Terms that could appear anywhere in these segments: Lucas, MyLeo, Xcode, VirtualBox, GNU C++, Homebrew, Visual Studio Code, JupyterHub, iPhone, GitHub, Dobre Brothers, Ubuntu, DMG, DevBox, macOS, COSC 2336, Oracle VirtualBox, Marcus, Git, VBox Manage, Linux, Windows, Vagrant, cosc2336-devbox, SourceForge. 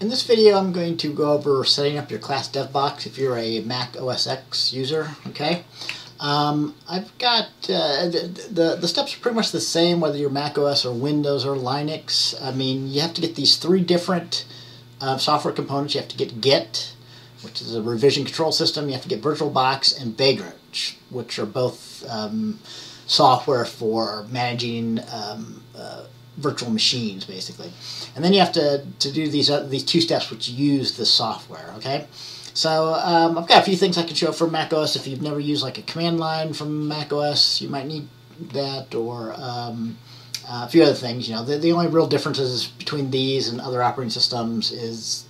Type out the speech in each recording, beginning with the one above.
In this video, I'm going to go over setting up your class DevBox if you're a Mac OS X user. Okay, I've got the steps are pretty much the same whether you're Mac OS or Windows or Linux. I mean, you have to get these three different software components. You have to get Git, which is a revision control system. You have to get VirtualBox and Vagrant, which are both software for managing virtual machines, basically. And then you have to do these two steps which use the software, okay? So I've got a few things I can show for macOS. If you've never used like a command line from macOS, you might need that, or a few other things. You know, the only real differences between these and other operating systems is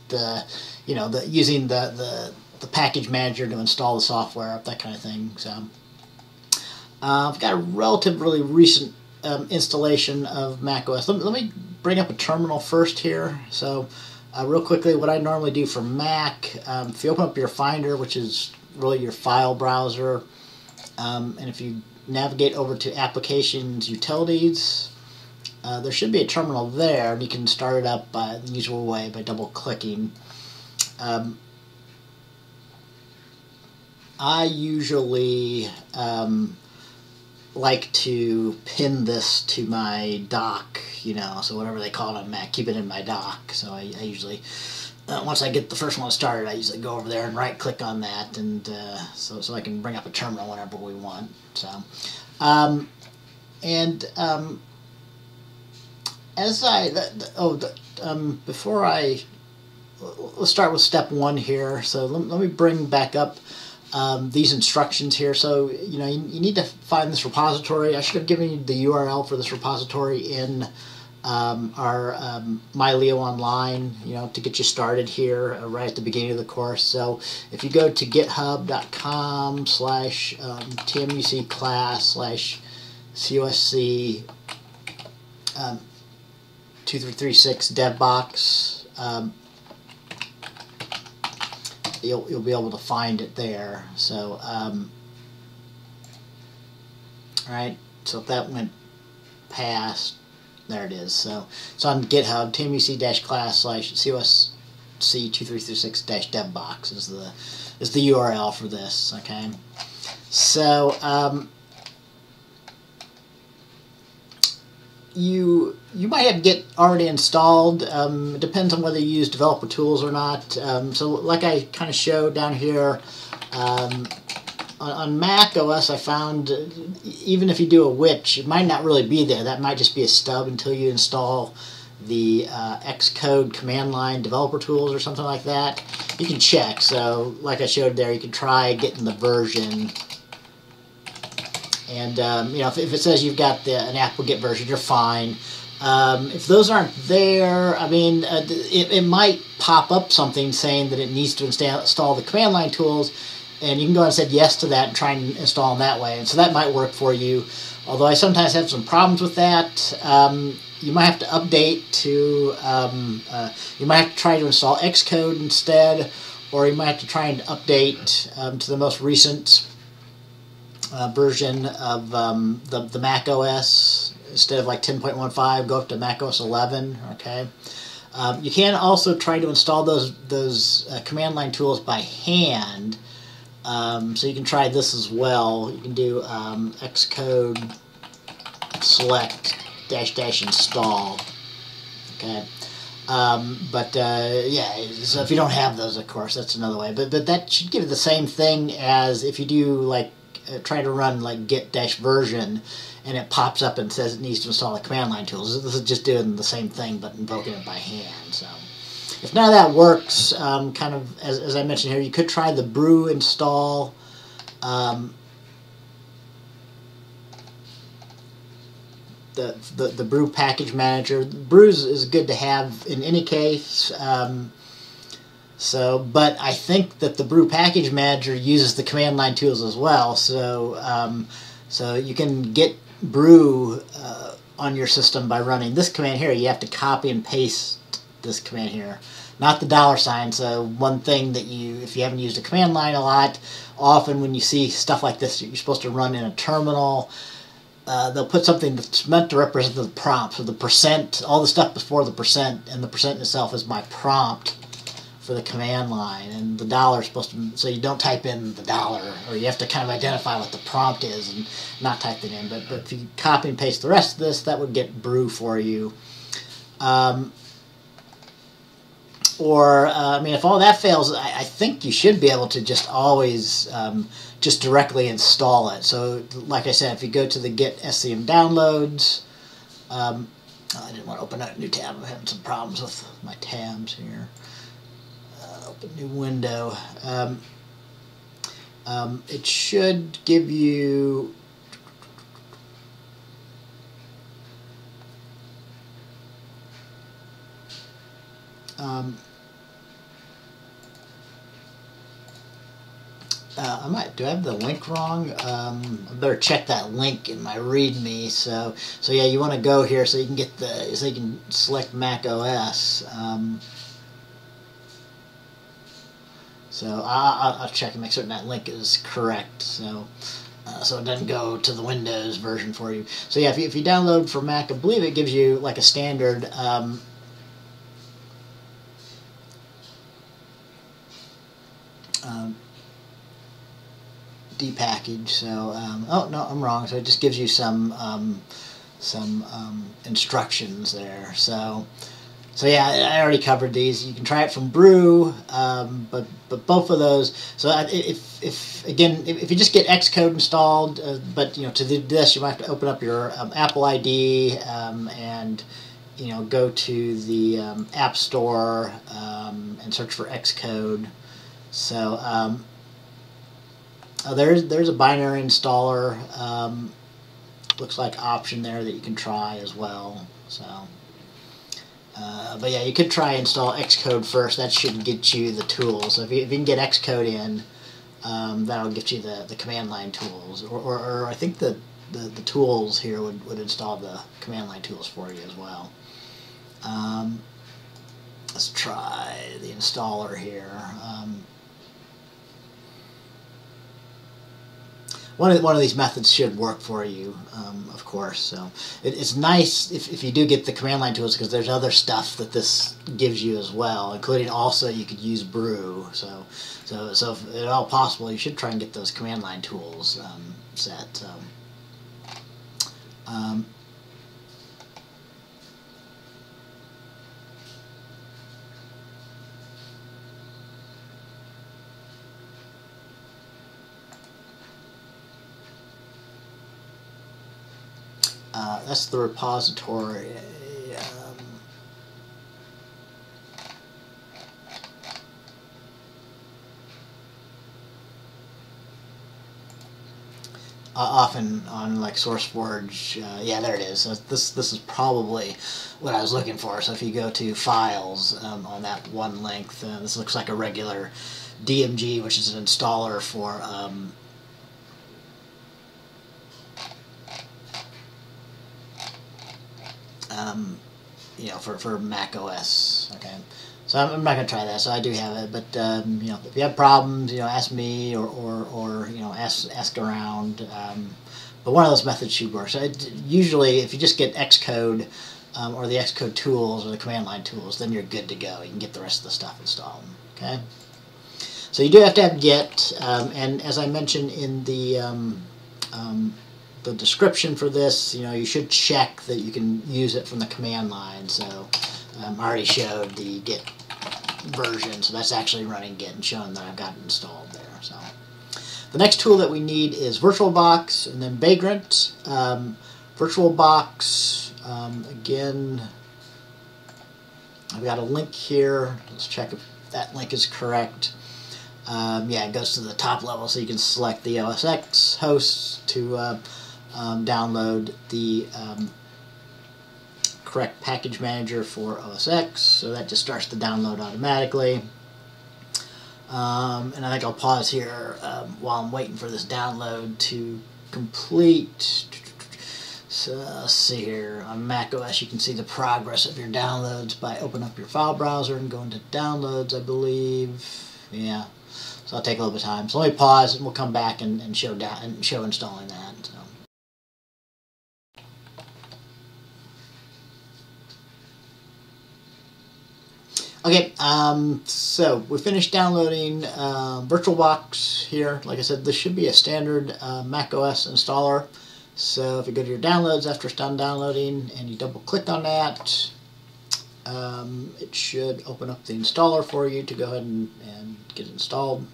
using the package manager to install the software, that kind of thing. So I've got a relatively recent installation of macOS. Let me bring up a terminal first here. So real quickly, what I normally do for Mac, if you open up your Finder, which is really your file browser, and if you navigate over to Applications, Utilities, there should be a terminal there, and you can start it up by the usual way by double-clicking. I usually like to pin this to my dock, you know, so whatever they call it on Mac, keep it in my dock. So I usually, once I get the first one started, I usually go over there and right-click on that, and so I can bring up a terminal whenever we want. So, let's start with step one here. So let me bring back up these instructions here. So, you know, you need to find this repository. I should have given you the URL for this repository in our MyLeo online, you know, to get you started here right at the beginning of the course. So if you go to github.com/TMUC/class/COSC2336-devbox, you'll be able to find it there. So, all right, so if that went past, there it is. So it's on GitHub, TMUC/class/COSC2336-devbox is the URL for this, okay? So, you might have Git already installed. It depends on whether you use developer tools or not. So like I kind of showed down here, on Mac OS I found even if you do a witch, it might not really be there. That might just be a stub until you install the Xcode command line developer tools or something like that. You can check. So like I showed there, you can try getting the version. And, you know, if it says you've got an AppleGit version, you're fine. If those aren't there, I mean, it might pop up something saying that it needs to install the command line tools, and you can go ahead and say yes to that and try and install them that way. And so that might work for you, although I sometimes have some problems with that. You might have to update to, you might have to try to install Xcode instead, or you might have to try and update to the most recent version of the Mac OS. Instead of like 10.15, go up to Mac OS 11. Okay, you can also try to install those command line tools by hand. So you can try this as well. You can do Xcode select -- install. Okay, yeah. So if you don't have those, of course, that's another way. But that should give it the same thing as if you do like. Try to run like git - version and it pops up and says it needs to install the command line tools. This is just doing the same thing but invoking it by hand. So if none of that works, kind of as I mentioned here, you could try the brew install. The brew package manager. Brews is good to have in any case. But I think that the brew package manager uses the command line tools as well. So, so you can get brew on your system by running this command here. You have to copy and paste this command here, not the $sign. So one thing that if you haven't used a command line a lot, often when you see stuff like this, you're supposed to run in a terminal. they'll put something that's meant to represent the prompt. So the percent, all the stuff before the percent, and the percent itself is my prompt for the command line, and the dollar is supposed to, so you don't type in the dollar, or you have to kind of identify what the prompt is and not type it in, but if you copy and paste the rest of this, that would get brew for you. I mean, if all that fails, I think you should be able to just always just directly install it. So, like I said, if you go to the Git SCM downloads, I didn't want to open up a new tab. I'm having some problems with my tabs here. Open new window. It should give you... I might, do I have the link wrong? I better check that link in my README. So yeah, you want to go here so you can get the, so you can select macOS. So I'll check and make certain that link is correct. So it doesn't go to the Windows version for you. So yeah, if you download for Mac, I believe it gives you like a standard. Depackage. Oh no, I'm wrong. So it just gives you some instructions there. So yeah, I already covered these. You can try it from brew, but both of those. So if you just get Xcode installed, but you know, to do this you might have to open up your Apple ID and you know, go to the App Store and search for Xcode. There's a binary installer, looks like option there that you can try as well. But yeah, you could try install Xcode first. That should get you the tools. So if you can get Xcode in, that'll get you the command line tools. Or I think the tools here would install the command line tools for you as well. Let's try the installer here. One of these methods should work for you, of course. So it's nice if you do get the command line tools, because there's other stuff that this gives you as well, including also you could use brew. So if at all possible, you should try and get those command line tools set. That's the repository. Often on like SourceForge, yeah, there it is. So this is probably what I was looking for. So if you go to files on that one link, this looks like a regular DMG, which is an installer for. You know, for Mac OS. Okay, so I'm not gonna try that. So I do have it, but you know, if you have problems, you know, ask me or you know, ask around. But one of those methods should work. So usually, if you just get Xcode or the Xcode tools or the command line tools, then you're good to go. You can get the rest of the stuff installed. Okay, so you do have to have Git, and as I mentioned in the description for this, you know, you should check that you can use it from the command line. So I already showed the Git version, so that's actually running Git and showing that I've got it installed there. So the next tool that we need is VirtualBox and then Vagrant. VirtualBox, again, I've got a link here. Let's check if that link is correct. Yeah, it goes to the top level, so you can select the OS X hosts to download the correct package manager for OS X, so that just starts the download automatically. And I think I'll pause here while I'm waiting for this download to complete. So let's see here, on macOS you can see the progress of your downloads by opening up your file browser and going to downloads, I believe. Yeah, so I'll take a little bit of time. So let me pause and we'll come back and show installing that. Okay, so we finished downloading VirtualBox here. Like I said, this should be a standard macOS installer. So if you go to your downloads after it's done downloading and you double click on that, it should open up the installer for you to go ahead and get it installed.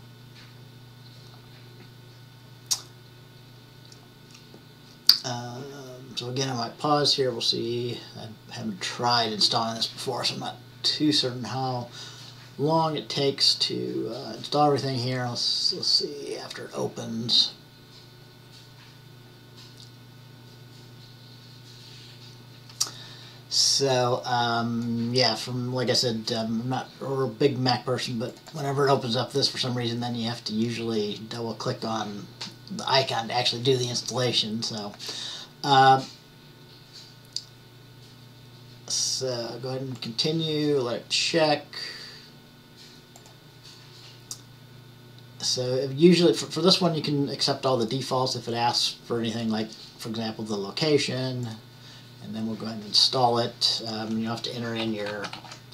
So again, I might pause here. We'll see. I haven't tried installing this before, so I'm not too certain how long it takes to install everything here. Let's see after it opens. So, yeah, from, like I said, I'm not a real big Mac person, but whenever it opens up this for some reason, then you have to usually double click on the icon to actually do the installation. So, go ahead and continue, let it check. So usually for this one, you can accept all the defaults if it asks for anything, like, for example, the location. And then we'll go ahead and install it. You have to enter in your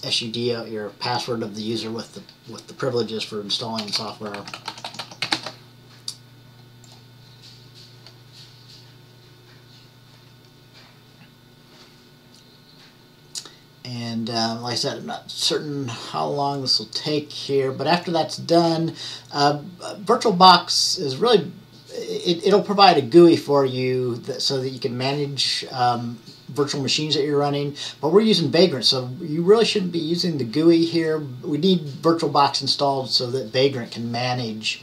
SUD, your password of the user with the privileges for installing the software. And like I said, I'm not certain how long this will take here, but after that's done, VirtualBox is really, it'll provide a GUI for you that, so that you can manage virtual machines that you're running, but we're using Vagrant, so you really shouldn't be using the GUI here. We need VirtualBox installed so that Vagrant can manage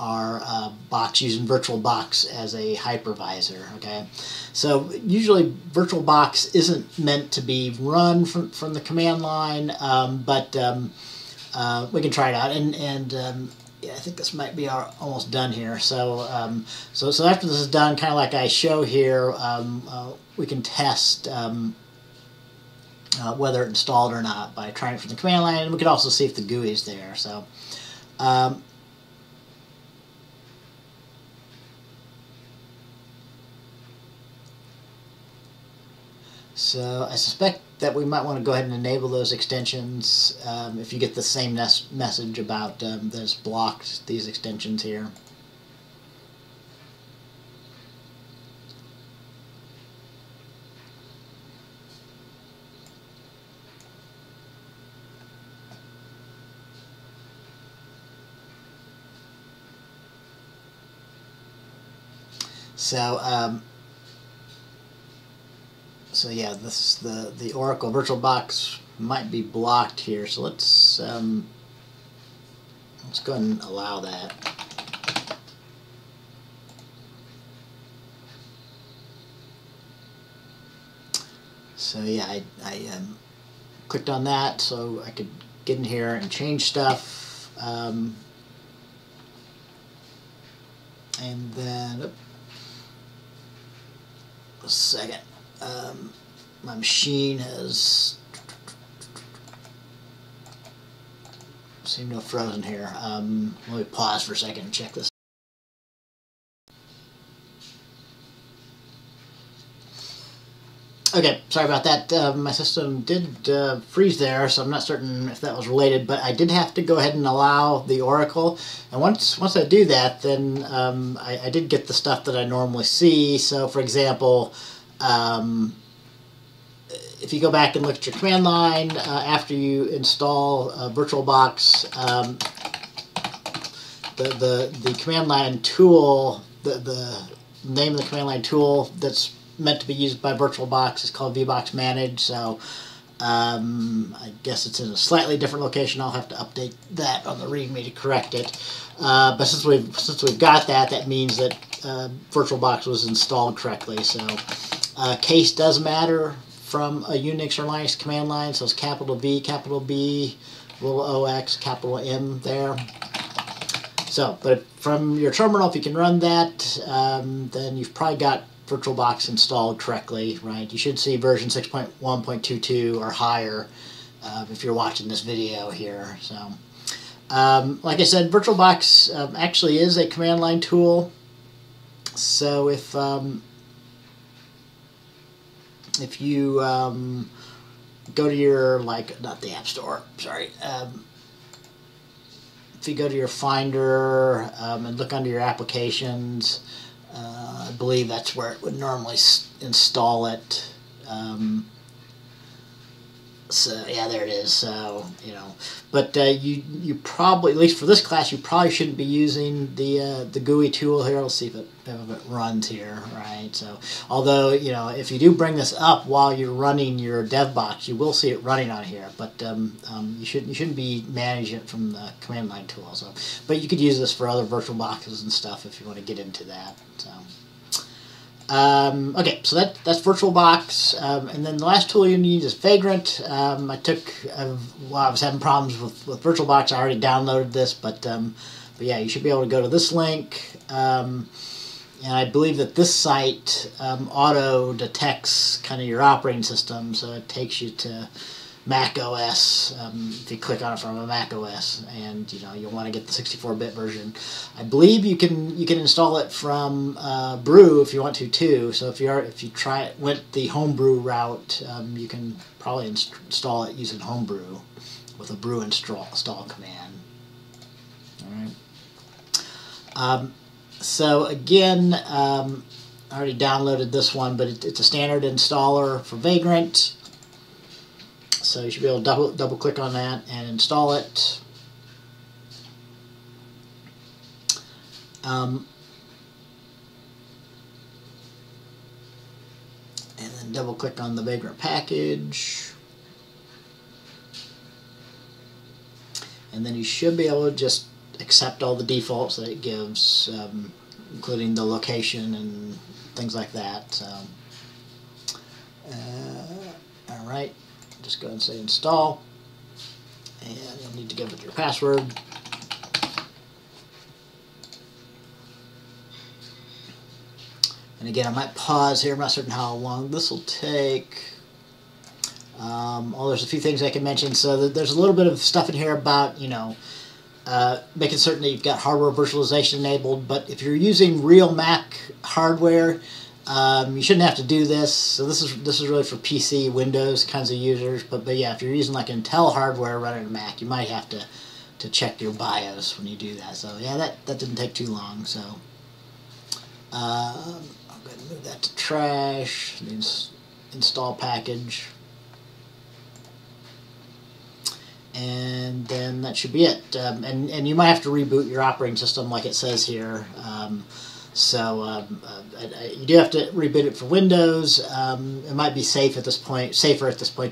our box using VirtualBox as a hypervisor. Okay, so usually VirtualBox isn't meant to be run from the command line, but we can try it out, and yeah, I think this might be almost done here. So, so after this is done, kind of like I show here, we can test whether it's installed or not by trying it from the command line, and we can also see if the GUI is there. So, so I suspect that we might want to go ahead and enable those extensions if you get the same message about that it's blocked these extensions here. So so yeah, this the Oracle VirtualBox might be blocked here. So let's go ahead and allow that. So yeah, I clicked on that so I could get in here and change stuff, and then a second. My machine has seemed to have frozen here. Let me pause for a second and check this. Okay, sorry about that. My system did freeze there, so I'm not certain if that was related, but I did have to go ahead and allow the Oracle, and once I do that, then I did get the stuff that I normally see. So, for example, if you go back and look at your command line after you install VirtualBox, the command line tool, the name of the command line tool that's meant to be used by VirtualBox is called VBox Manage. So I guess it's in a slightly different location. I'll have to update that on the README to correct it. But since we've got that, that means that VirtualBox was installed correctly. So case does matter from a Unix or Linux command line, so it's capital V, capital B, little OX, capital M there. So, but from your terminal, if you can run that, then you've probably got VirtualBox installed correctly, right? You should see version 6.1.22 or higher if you're watching this video here. So, like I said, VirtualBox actually is a command line tool. So if you go to your, like, not the App Store, sorry. If you go to your Finder and look under your applications, I believe that's where it would normally install it. So yeah, there it is. So you know, but you probably, at least for this class, you probably shouldn't be using the GUI tool here. We'll see if it runs here, right? So although, you know, if you do bring this up while you're running your DevBox, you will see it running on here. But you shouldn't be managing it from the command line tool. So, but you could use this for other virtual boxes and stuff if you want to get into that. So. Okay, so that's VirtualBox, and then the last tool you need is Vagrant. I took, well, I was having problems with VirtualBox. I already downloaded this, but yeah, you should be able to go to this link, and I believe that this site auto detects kind of your operating system, so it takes you to macOS if you click on it from a macOS, and you know you'll want to get the 64-bit version. I believe you can install it from Brew if you want to too. So if you went the Homebrew route, you can probably install it using Homebrew with a Brew install command. All right. So again, I already downloaded this one, but it's a standard installer for Vagrant. So you should be able to double click on that and install it. And then double click on the Vagrant package. And then you should be able to just accept all the defaults that it gives, including the location and things like that. So, all right. Just go ahead and say install, and you'll need to give it your password. And again, I might pause here. I'm not certain how long this will take. There's a few things I can mention. So there's a little bit of stuff in here about, you know, making certain that you've got hardware virtualization enabled. But if you're using real Mac hardware, you shouldn't have to do this. So this is really for PC, Windows kinds of users. But yeah, if you're using like Intel hardware running a Mac, you might have to check your BIOS when you do that. So yeah, that didn't take too long. So I'm going to move that to trash. The install package, and then that should be it. And you might have to reboot your operating system, like it says here. So you do have to reboot it for Windows. It might be safer at this point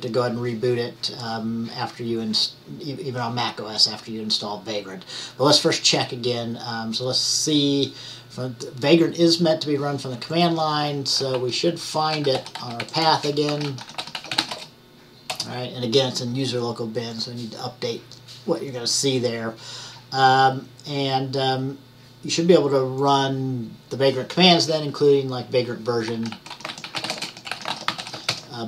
to go ahead and reboot it after you even on macOS after you install Vagrant. But let's first check again. So let's see. Vagrant is meant to be run from the command line, so we should find it on our path again. All right, and again, it's in user local bin, so we need to update what you're going to see there, you should be able to run the Vagrant commands then, including like Vagrant version.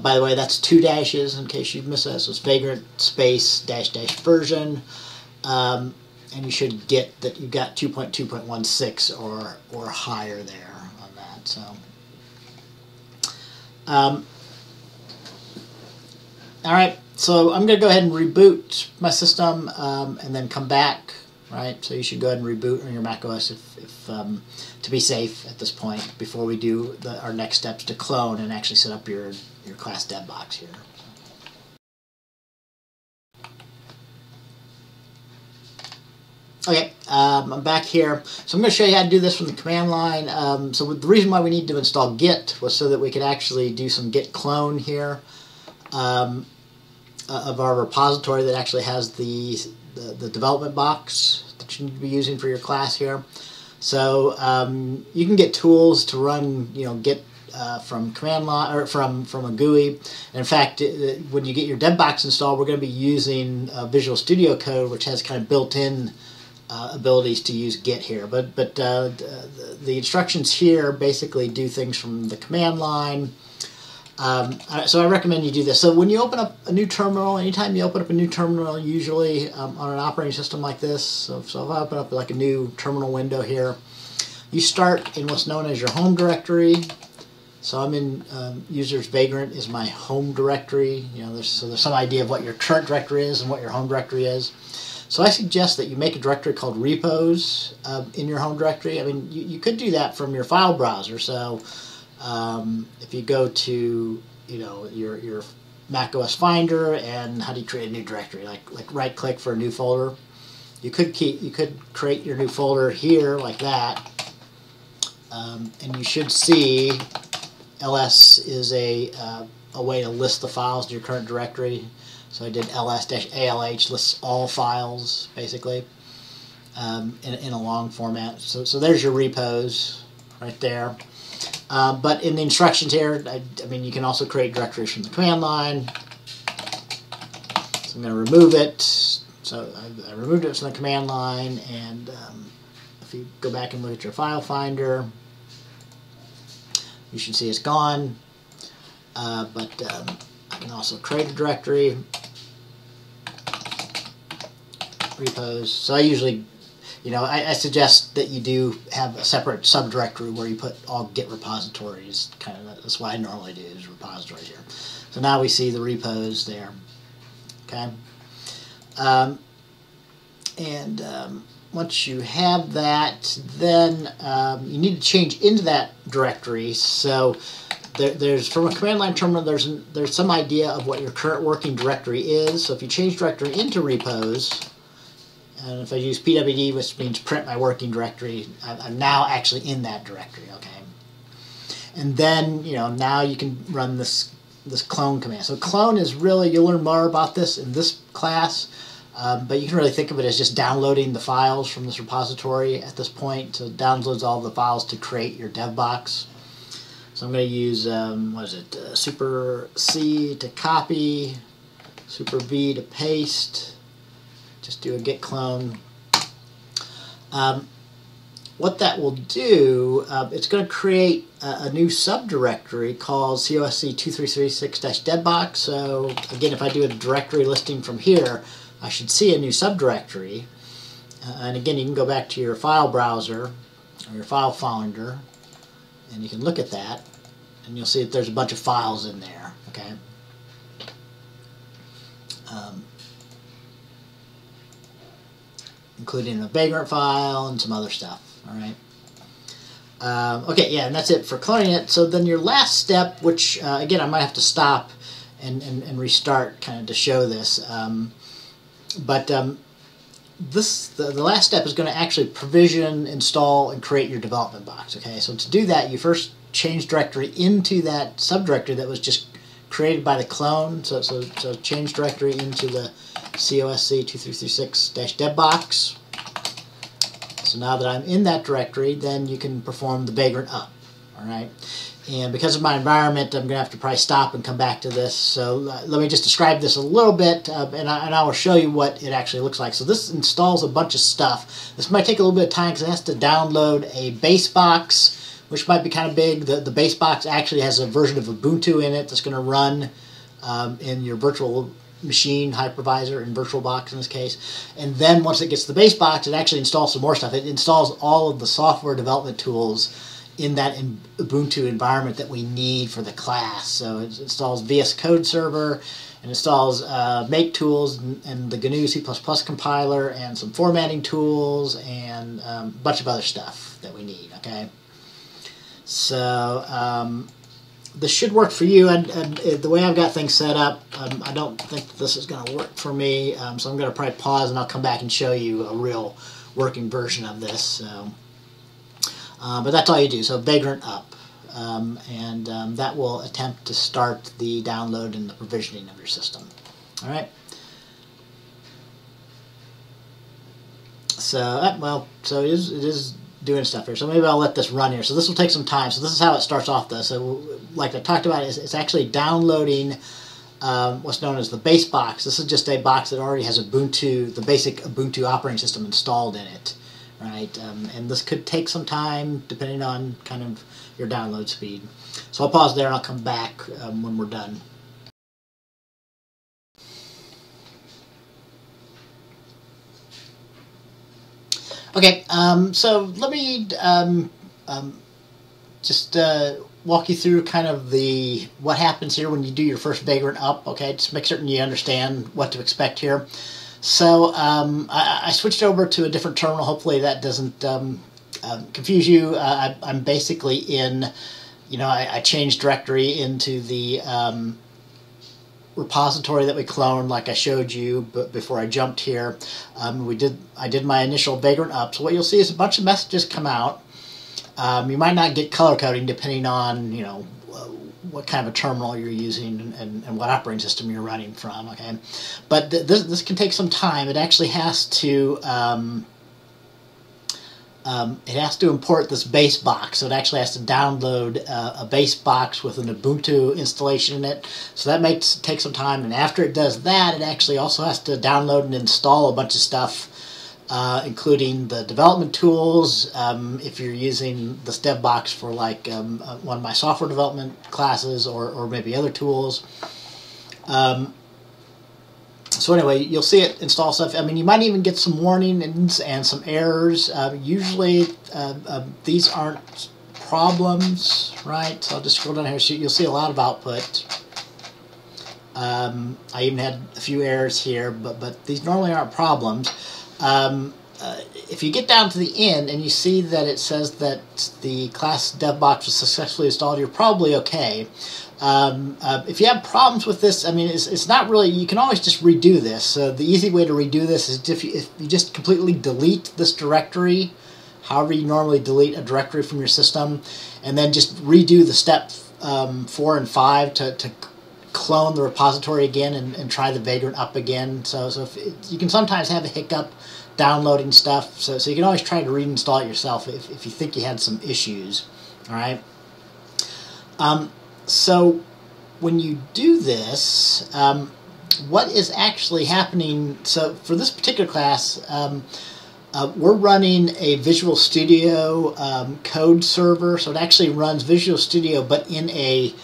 By the way, that's 2 dashes in case you missed that. So it's Vagrant space -- version, and you should get that you've got 2.2.16 or higher there on that. So, all right. So I'm going to go ahead and reboot my system and then come back. Right, so you should go ahead and reboot on your macOS if to be safe at this point before we do our next steps to clone and actually set up your class DevBox here. Okay, I'm back here. So I'm going to show you how to do this from the command line. So the reason why we need to install Git was so that we could actually do some Git clone here of our repository that actually has the development box that you need to be using for your class here. So you can get tools to run, you know, Git from command line or from a GUI. And in fact, when you get your DevBox installed, we're going to be using Visual Studio Code, which has kind of built-in abilities to use Git here. But the instructions here basically do things from the command line. So I recommend you do this. So when you open up a new terminal, anytime you open up a new terminal, usually on an operating system like this, so if I open up like a new terminal window here, you start in what's known as your home directory. So I'm in users Vagrant is my home directory. You know, there's some idea of what your current directory is and what your home directory is. So I suggest that you make a directory called repos in your home directory. I mean, you could do that from your file browser. So if you go to, you know, your macOS Finder, and how do you create a new directory? Like right click for a new folder. You could create your new folder here like that, and you should see ls is a way to list the files in your current directory. So I did ls-alh, lists all files, basically, in a long format. So there's your repos right there. But in the instructions here, I mean, you can also create directories from the command line. So I'm going to remove it. So I removed it from the command line. And if you go back and look at your file finder, you should see it's gone. But I can also create a directory, repos. So I usually, you know, I suggest that you do have a separate subdirectory where you put all Git repositories. Kind of, that's what I normally do, is repositories here. So now we see the repos there. Okay, once you have that, then you need to change into that directory. So there's from a command line terminal, there's some idea of what your current working directory is. So if you change directory into repos, and if I use pwd, which means print my working directory, I'm now actually in that directory, okay? And then, you know, now you can run this clone command. So clone is really, you'll learn more about this in this class, but you can really think of it as just downloading the files from this repository at this point. So it downloads all the files to create your DevBox. So I'm going to use, super C to copy, super V to paste. Just do a git clone. What that will do, it's going to create a new subdirectory called COSC 2336-devbox. So again, if I do a directory listing from here, I should see a new subdirectory. And again, you can go back to your file browser or your file finder, and you can look at that, and you'll see that there's a bunch of files in there. Okay. Including a Vagrant file and some other stuff. All right. Okay, yeah, and that's it for cloning it. So then your last step, which again I might have to stop and restart kind of to show this, the last step is going to actually provision, install, and create your development box. Okay, so to do that, you first change directory into that subdirectory that was just created by the clone. So change directory into the COSC2336-devbox. So now that I'm in that directory, then you can perform the Vagrant up. All right. And because of my environment, I'm going to have to probably stop and come back to this. So let me just describe this a little bit, and I will show you what it actually looks like. So this installs a bunch of stuff. This might take a little bit of time because it has to download a base box, which might be kind of big. The base box actually has a version of Ubuntu in it that's going to run in your virtual machine hypervisor and VirtualBox in this case. And then once it gets the base box, it actually installs some more stuff. It installs all of the software development tools in that Ubuntu environment that we need for the class. So it installs VS Code Server, and installs Make tools, and the GNU C++ compiler, and some formatting tools, and a bunch of other stuff that we need, okay? So this should work for you, and the way I've got things set up, I don't think this is going to work for me, so I'm going to probably pause and I'll come back and show you a real working version of this. So. But that's all you do, so Vagrant up, and that will attempt to start the download and the provisioning of your system. All right. So so it is doing stuff here. So maybe I'll let this run here. So this will take some time. So this is how it starts off, though. So like I talked about, it's actually downloading what's known as the base box. This is just a box that already has Ubuntu, the basic Ubuntu operating system installed in it. Right, and this could take some time depending on kind of your download speed. So I'll pause there and I'll come back when we're done. Okay, so let me just walk you through kind of the what happens here when you do your first Vagrant up. Okay, just make certain you understand what to expect here. So I switched over to a different terminal. Hopefully that doesn't confuse you. I'm basically in, you know, I changed directory into the repository that we cloned, like I showed you, but before I jumped here, I did my initial Vagrant up. So what you'll see is a bunch of messages come out. You might not get color coding depending on, you know, what kind of a terminal you're using and what operating system you're running from. Okay, but this can take some time. It actually has to it has to import this base box, so it actually has to download a base box with an Ubuntu installation in it. So that might take some time, and after it does that, it actually also has to download and install a bunch of stuff, including the development tools. If you're using this DevBox for like one of my software development classes or maybe other tools. So anyway, you'll see it install stuff. I mean, you might even get some warnings and some errors. Usually these aren't problems, right? So I'll just scroll down here. So you'll see a lot of output. I even had a few errors here, but these normally aren't problems. If you get down to the end and you see that it says that the class DevBox was successfully installed, you're probably okay. If you have problems with this, I mean, it's not really, you can always just redo this. So the easy way to redo this is if you just completely delete this directory, however you normally delete a directory from your system, and then just redo the step 4 and 5 to clone the repository again and try the Vagrant up again. So if you can sometimes have a hiccup downloading stuff, so you can always try to reinstall it yourself if you think you had some issues. All right. So when you do this, what is actually happening? So for this particular class, we're running a Visual Studio code server, so it actually runs Visual Studio, but in a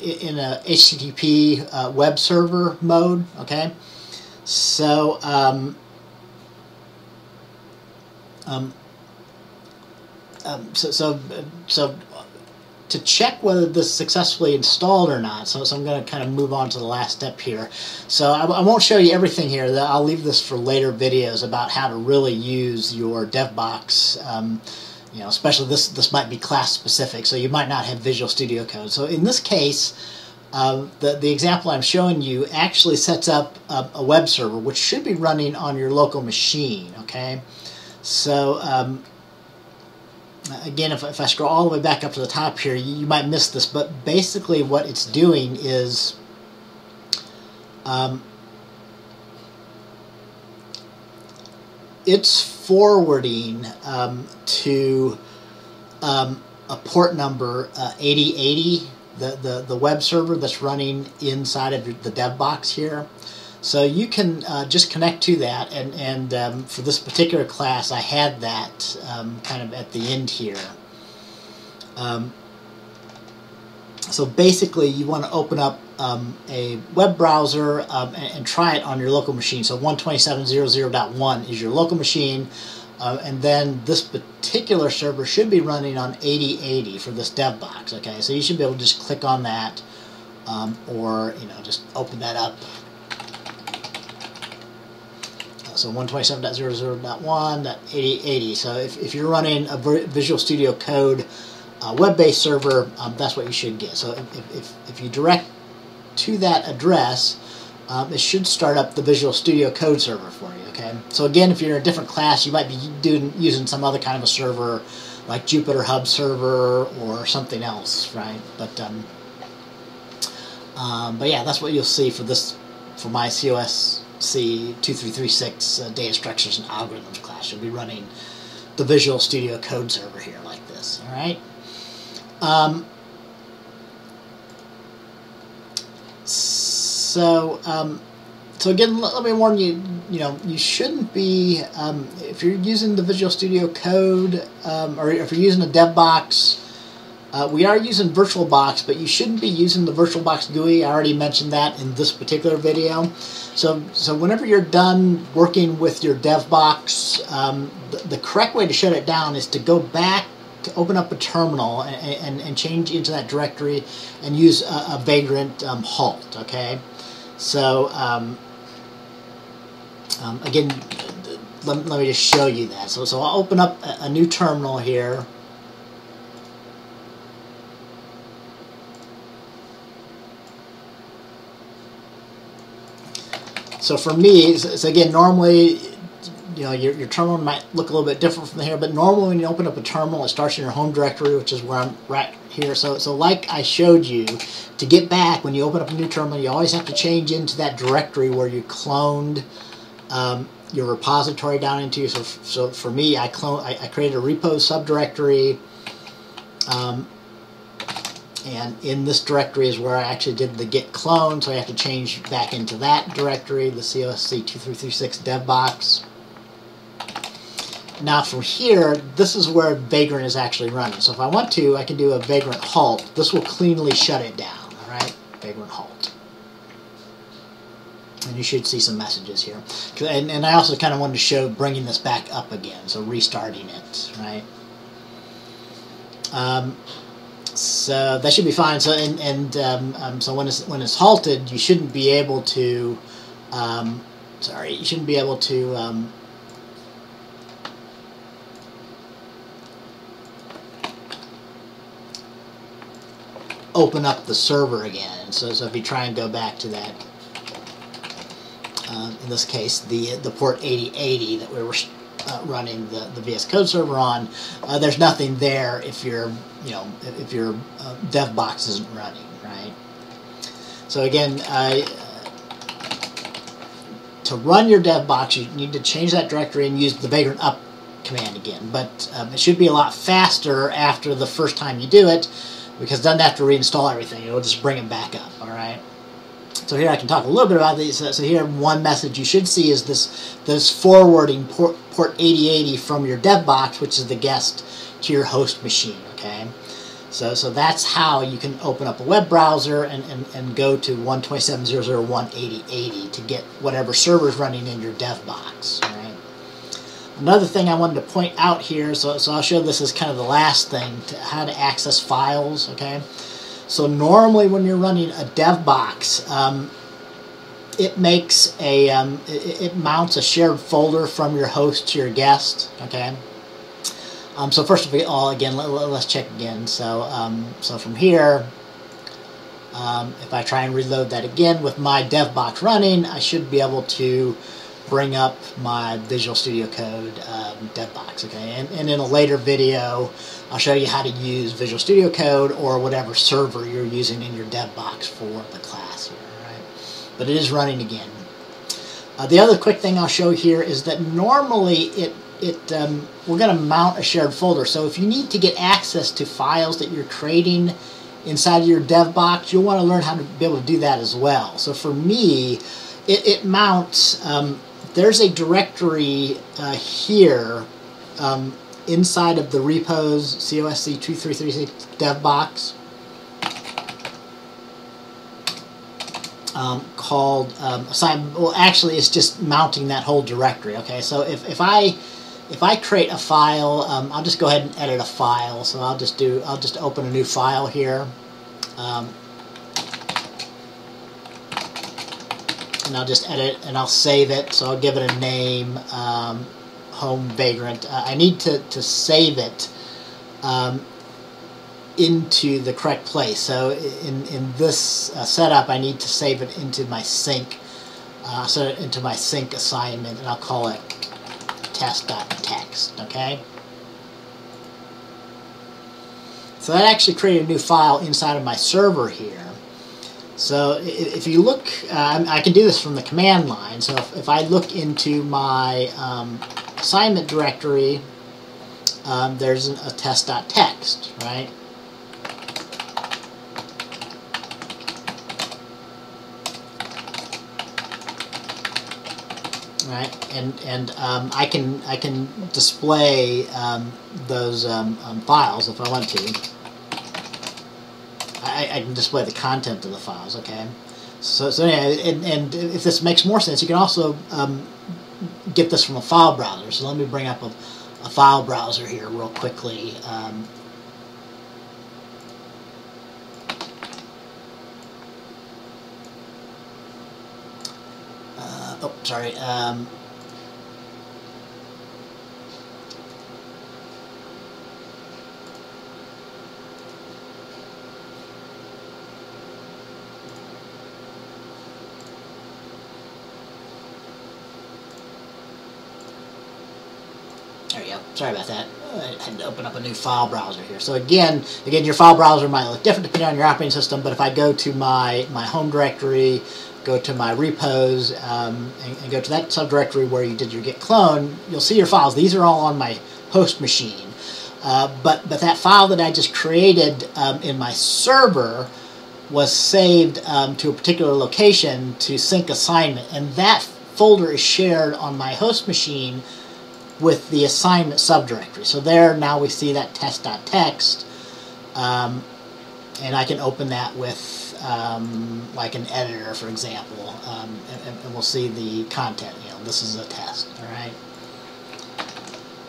HTTP web server mode. Okay, so so to check whether this is successfully installed or not. So I'm going to kind of move on to the last step here. So I won't show you everything here. I'll leave this for later videos about how to really use your DevBox. You know, especially this might be class specific, so you might not have Visual Studio Code. So in this case, the example I'm showing you actually sets up a web server, which should be running on your local machine. Okay, so again, if I scroll all the way back up to the top here, you might miss this, but basically what it's doing is it's forwarding to a port number 8080, the web server that's running inside of the DevBox here. So you can just connect to that, and for this particular class, I had that kind of at the end here. So basically, you want to open up a web browser and try it on your local machine. So 127.0.0.1 is your local machine, and then this particular server should be running on 8080 for this DevBox. Okay, so you should be able to just click on that, or you know, just open that up. So 127.0.0.1, 8080. So if you're running a Visual Studio Code web-based server, that's what you should get. So if you direct to that address, it should start up the Visual Studio Code server for you. Okay. So again, if you're in a different class, you might be using some other kind of a server, like JupyterHub server or something else, right? But yeah, that's what you'll see for my COSC 2336 data structures and algorithms class. You'll be running the Visual Studio Code server here, like this. All right. So again, let me warn you. You know, you shouldn't be if you're using the Visual Studio Code or if you're using a DevBox. We are using VirtualBox, but you shouldn't be using the VirtualBox GUI. I already mentioned that in this particular video. So whenever you're done working with your DevBox, the correct way to shut it down is to go back to open up a terminal and change into that directory and use a Vagrant halt, okay? So, again, let me just show you that. So I'll open up a new terminal here. So for me, so again, normally, you know, your terminal might look a little bit different from here, but normally when you open up a terminal, it starts in your home directory, which is where I'm right here. So like I showed you, to get back, when you open up a new terminal, you always have to change into that directory where you cloned your repository down into. So for me, I created a repo subdirectory, and in this directory is where I actually did the git clone, so I have to change back into that directory, the COSC 2336-devbox. Now from here, this is where Vagrant is actually running. So if I want to, I can do a Vagrant halt. This will cleanly shut it down, all right? Vagrant halt. And you should see some messages here. And I also kind of wanted to show bringing this back up again, so restarting it, right? So that should be fine. So so when it's halted, you shouldn't be able to. You shouldn't be able to. Open up the server again. So if you try and go back to that, in this case, the port 8080 that we were running the VS Code server on, there's nothing there if your DevBox isn't running, right? So again, to run your DevBox, you need to change that directory and use the Vagrant up command again. But it should be a lot faster after the first time you do it, because it doesn't have to reinstall everything. It'll just bring it back up, all right? So here I can talk a little bit about these. So here, one message you should see is this forwarding port 8080 from your DevBox, which is the guest, to your host machine, okay? So that's how you can open up a web browser and go to 127.0.0.1.8080 to get whatever server's running in your DevBox, all right? Another thing I wanted to point out here, so I'll show this as kind of the last thing, how to access files, okay? So normally when you're running a DevBox, it makes a, it mounts a shared folder from your host to your guest, okay? So first of all, again, let's check again. So from here, if I try and reload that again with my DevBox running, I should be able to bring up my Visual Studio Code DevBox, okay? And in a later video, I'll show you how to use Visual Studio Code or whatever server you're using in your DevBox for the class here, right? But it is running again. The other quick thing I'll show here is that normally we're going to mount a shared folder. So if you need to get access to files that you're creating inside of your DevBox, you'll want to learn how to be able to do that as well. So for me, it mounts... there's a directory here inside of the repos COSC2336-devbox called actually it's just mounting that whole directory, okay? So if I create a file, I'll just go ahead and edit a file. So I'll just open a new file here. And I'll just edit and I'll save it, so I'll give it a name, Home Vagrant. I need to save it into the correct place. So in this setup, I need to save it into my sync, into my sync assignment, and I'll call it test.txt, okay? So that actually created a new file inside of my server here. So if you look, I can do this from the command line. So if I look into my assignment directory, there's a test.txt, right? Right, and I can display those files if I want to. I can display the content of the files, okay? So anyway, and if this makes more sense, you can also get this from a file browser. So let me bring up a file browser here real quickly. There we go. Sorry about that. I had to open up a new file browser here. So again, your file browser might look different depending on your operating system, but if I go to my home directory, go to my repos, and go to that subdirectory where you did your git clone, you'll see your files. These are all on my host machine. But that file that I just created in my server was saved to a particular location to sync assignment, and that folder is shared on my host machine with the assignment subdirectory. So there now we see that test.txt, and I can open that with like an editor, for example, and we'll see the content. You know, this is a test. All right.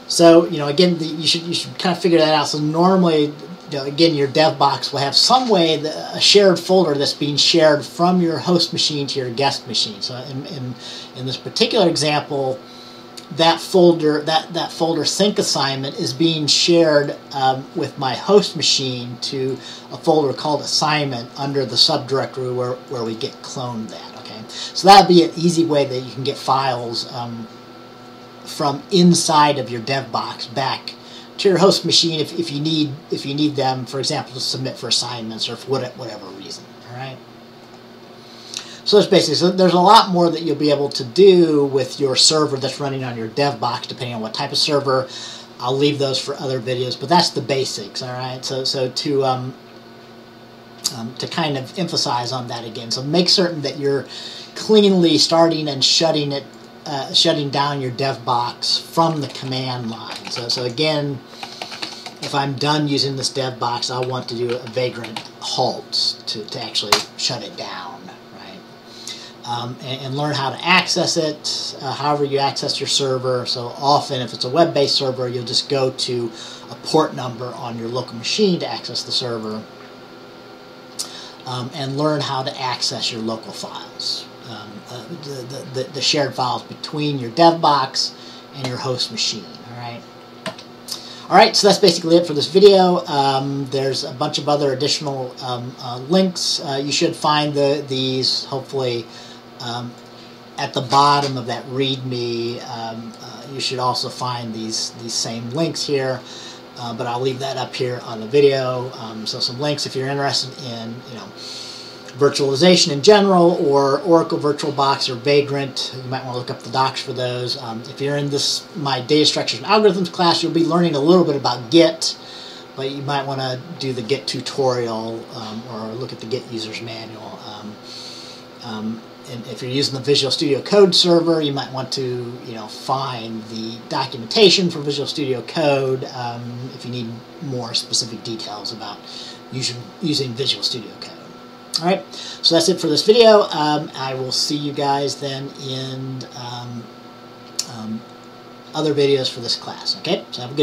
So again, you should kind of figure that out. So normally, again, your DevBox will have some way a shared folder that's being shared from your host machine to your guest machine. So in this particular example, that folder sync assignment is being shared with my host machine to a folder called assignment under the subdirectory where we git cloned that. Okay, so that'd be an easy way that you can get files from inside of your DevBox back to your host machine if you need them, for example, to submit for assignments or for whatever reason. All right. So there's a lot more that you'll be able to do with your server that's running on your DevBox, depending on what type of server. I'll leave those for other videos, but that's the basics, all right? So to kind of emphasize on that again, so make certain that you're cleanly starting and shutting down your DevBox from the command line. So again, if I'm done using this DevBox, I want to do a Vagrant halt to actually shut it down. And learn how to access it, however you access your server. So often, if it's a web-based server, you'll just go to a port number on your local machine to access the server, and learn how to access your local files, the shared files between your DevBox and your host machine. All right. So that's basically it for this video. There's a bunch of other additional links. You should find these hopefully. At the bottom of that README, you should also find these same links here, but I'll leave that up here on the video. So some links if you're interested in virtualization in general, or Oracle VirtualBox or Vagrant. You might want to look up the docs for those. If you're in this My Data Structures and Algorithms class, you'll be learning a little bit about Git, but you might want to do the Git tutorial or look at the Git user's manual. And if you're using the Visual Studio Code server, you might want to, find the documentation for Visual Studio Code if you need more specific details about using Visual Studio Code. All right, so that's it for this video. I will see you guys then in other videos for this class. Okay, so have a good day.